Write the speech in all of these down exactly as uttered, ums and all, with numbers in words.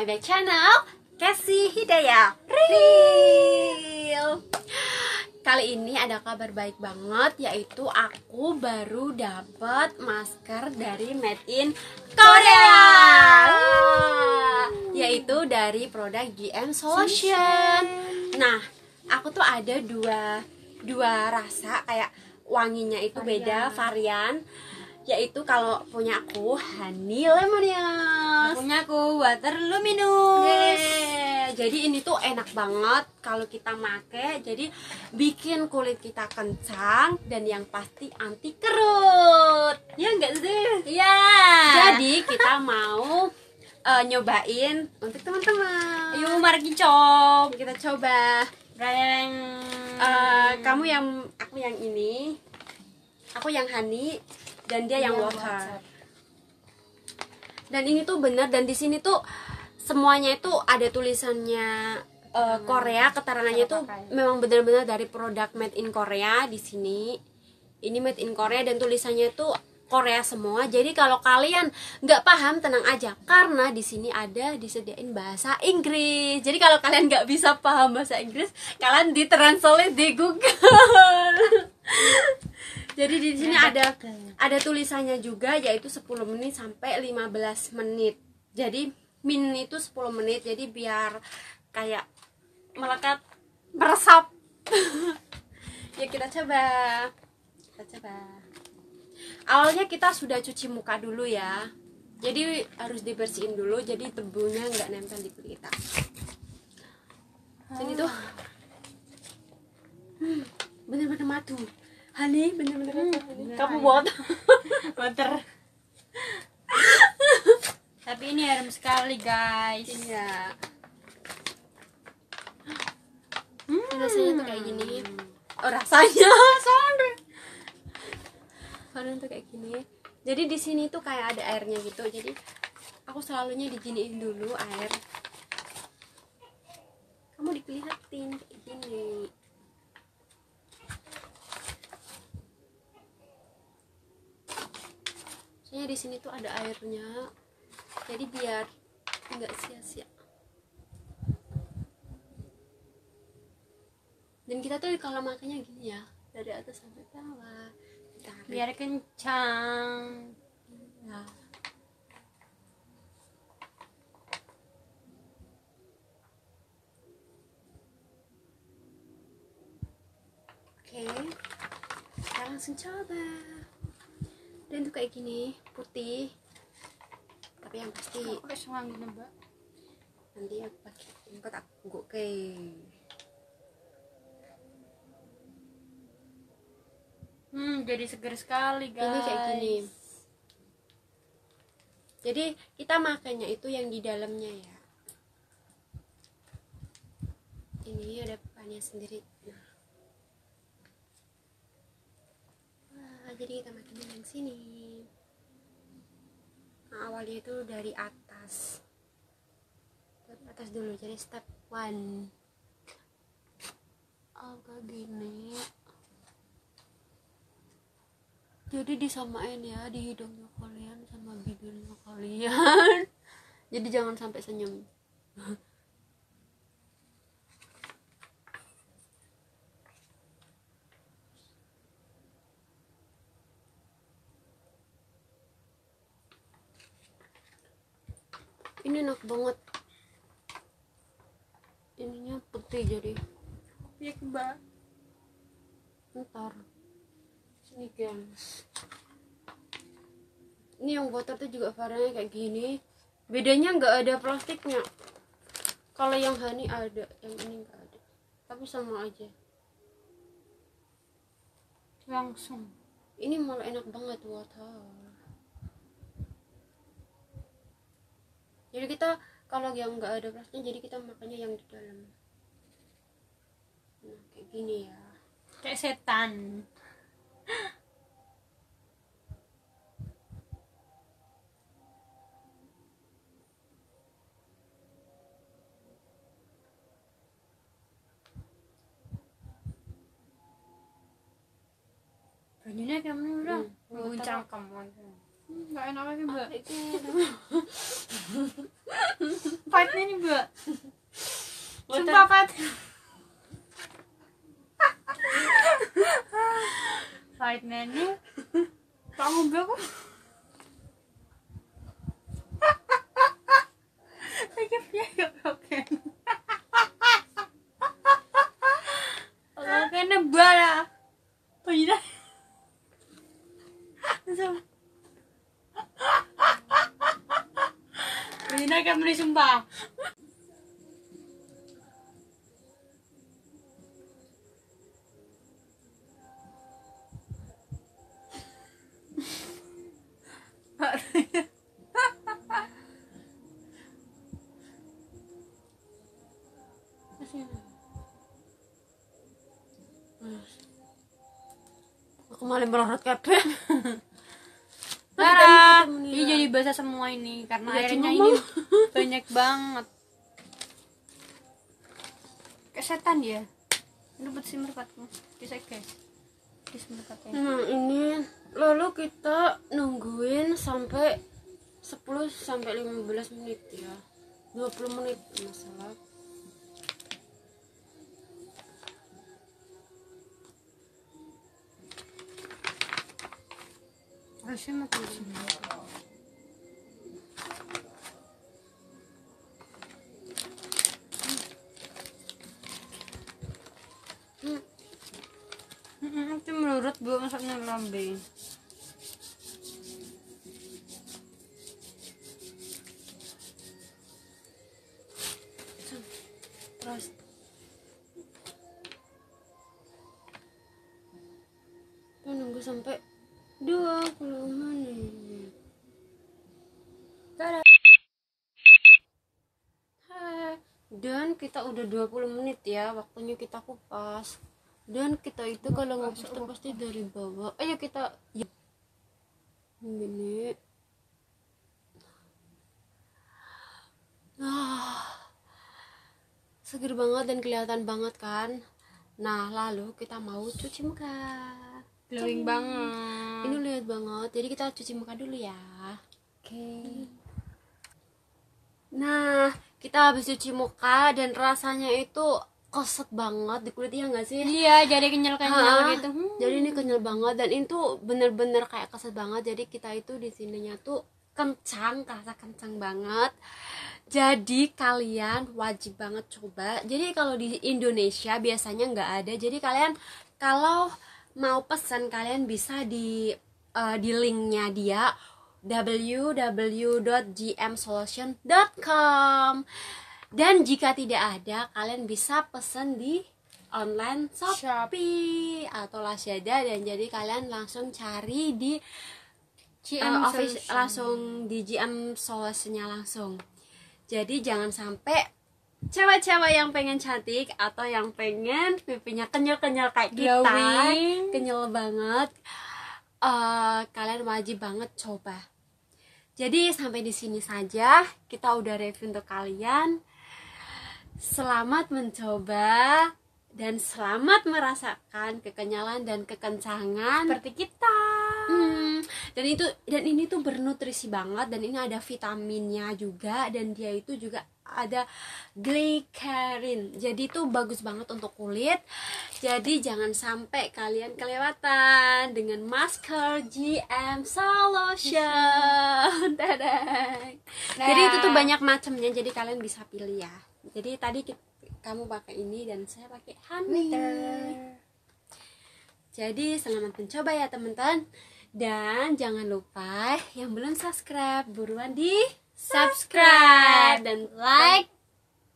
my back channel Kesi Hidayah Real. Kali ini ada kabar baik banget, yaitu aku baru dapet masker dari Made in Korea, yaitu dari produk G M Solution. Nah, aku tuh ada dua dua rasa, kayak wanginya itu varian. beda varian, yaitu kalau punya aku honey lemonious, punya aku water luminous. Yeay. Jadi ini tuh enak banget kalau kita make, jadi bikin kulit kita kencang dan yang pasti anti kerut, ya enggak sih? Iya. Jadi kita mau uh, nyobain untuk teman-teman. Yuk mari coba. Kita coba. Uh, kamu yang aku yang ini, aku yang honey. Dan dia yang water. Dan ini tuh bener, dan di sini tuh semuanya itu ada tulisannya uh, Korea, keterangannya tuh memang bener-bener dari produk Made in Korea di sini. Ini Made in Korea dan tulisannya tuh Korea semua. Jadi kalau kalian nggak paham, tenang aja, karena di sini ada disediain bahasa Inggris. Jadi kalau kalian nggak bisa paham bahasa Inggris, kalian ditranslate di Google. Jadi di sini ada ada tulisannya juga, yaitu sepuluh menit sampai lima belas menit. Jadi min itu sepuluh menit, jadi biar kayak melekat, meresap. Ya kita coba. Kita coba. Awalnya kita sudah cuci muka dulu ya. Jadi harus dibersihin dulu, jadi debunya nggak nempel di kulit kita. Sini tuh. Hmm, bener-bener madu. Honey, bener-bener hmm, kamu buat water. Tapi ini harum sekali guys. Iya. Hmm. Rasanya tuh kayak gini. Oh, rasanya, sorry. Soalnya tuh kayak gini. Jadi di sini tuh kayak ada airnya gitu. Jadi aku selalunya diginiin dulu air. Kamu dikelihatin kayak gini. Soalnya di sini tuh ada airnya, jadi biar nggak sia-sia. Dan kita tuh kalau makanya gini ya, dari atas sampai bawah, tarik. Biar kencang. Ya. Oke, kita langsung coba. Dan tuh kayak gini, putih. Tapi yang pasti aku pakai selang gini, Mbak. Nanti aku pakai tempat aku goke. Hmm, jadi segar sekali, guys. Ini kayak gini. Jadi, kita makanya itu yang di dalamnya ya. Ini ada pannya sendiri. Nah. Jadi kita makin yang sini. Nah, awalnya itu dari atas, dari atas dulu. Jadi step one, agak gini. Jadi disamain ya di hidungnya kalian sama bibirnya kalian. Jadi jangan sampai senyum. Ini enak banget, ininya putih jadi ya mbak. Ntar sini guys, ini yang water tuh juga warnanya kayak gini, bedanya nggak ada plastiknya. Kalau yang honey ada, yang ini nggak ada, tapi sama aja. Langsung ini malah enak banget water. Jadi kita kalau yang nggak ada plastiknya, jadi kita makannya yang di dalam. Nah, kayak gini ya. Kayak setan. Banyunya kayak mana? Guncang kamu. Nggak enak lagi mbak. Partnya juga sumpah part partnya ini kamu gak kok kayak piye broken broken bara tuh ini sama ini kamu disumpah malah berorot kabeh. Nah, ini jadi basah semua ini karena ya, airnya ini banyak banget. Kesetan dia. Rebut si merpatku. Bisa guys. Disemprotnya. Nah, ini lalu kita nungguin sampai sepuluh sampai lima belas menit ya. dua puluh menit masalah. Harusnya makin sini. Itu melurut buat masaknya lambe. Terus kita nunggu sampai dua puluh menit. Tada. Hai. Dan kita udah dua puluh menit ya, waktunya kita kupas. Dan kita itu kupas, kalau ngupas tuh pasti dari bawah. Ayo kita ya. Ini. Ah. Seger banget dan kelihatan banget kan. Nah, lalu kita mau cuci muka. Glowing banget. Ini lihat banget. Jadi kita cuci muka dulu ya. Oke. Okay. Nah, kita habis cuci muka dan rasanya itu keset banget di kulitnya enggak sih? Iya, jadi kenyal-kenyal gitu. Hmm. Jadi ini kenyal banget dan itu bener-bener kayak keset banget. Jadi kita itu di sininya tuh kencang, rasa kencang banget. Jadi kalian wajib banget coba. Jadi kalau di Indonesia biasanya nggak ada. Jadi kalian kalau mau pesan kalian bisa di uh, di linknya dia w w w dot g m solution dot com dan jika tidak ada kalian bisa pesan di online Shopee, Shopee atau Lazada dan jadi kalian langsung cari di G M uh, office langsung di G M Solution-nya langsung. Jadi jangan sampai cewek-cewek yang pengen cantik atau yang pengen pipinya kenyal-kenyal kayak kita glowing, kenyal banget, uh, kalian wajib banget coba. Jadi sampai di sini saja kita udah review untuk kalian. Selamat mencoba dan selamat merasakan kekenyalan dan kekencangan seperti kita. Hmm, dan itu dan ini tuh bernutrisi banget dan ini ada vitaminnya juga dan dia itu juga ada glycerin jadi itu bagus banget untuk kulit. Jadi jangan sampai kalian kelewatan dengan masker G M Solution. Dadah. Jadi itu tuh banyak macamnya jadi kalian bisa pilih ya. Jadi tadi kita, kamu pakai ini dan saya pakai honey. Jadi selamat mencoba ya teman-teman dan jangan lupa yang belum subscribe buruan di subscribe dan like,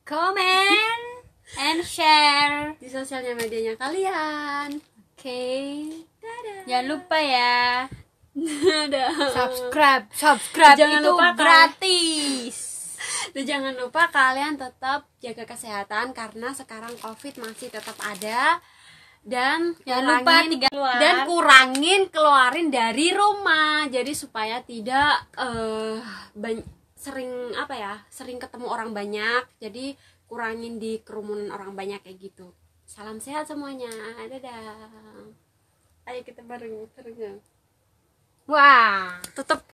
comment, and share di sosialnya medianya kalian. Oke, okay. Jangan lupa ya. Dadah. Subscribe, subscribe jangan itu lupa gratis. Dan jangan lupa kalian tetap jaga kesehatan karena sekarang COVID masih tetap ada dan jangan lupa tiga keluar. Dan kurangin keluarin dari rumah. Jadi supaya tidak uh, banyak sering apa ya sering ketemu orang banyak jadi kurangin di kerumunan orang banyak kayak gitu. Salam sehat semuanya, dadah. Ayo kita bareng bareng wah tetap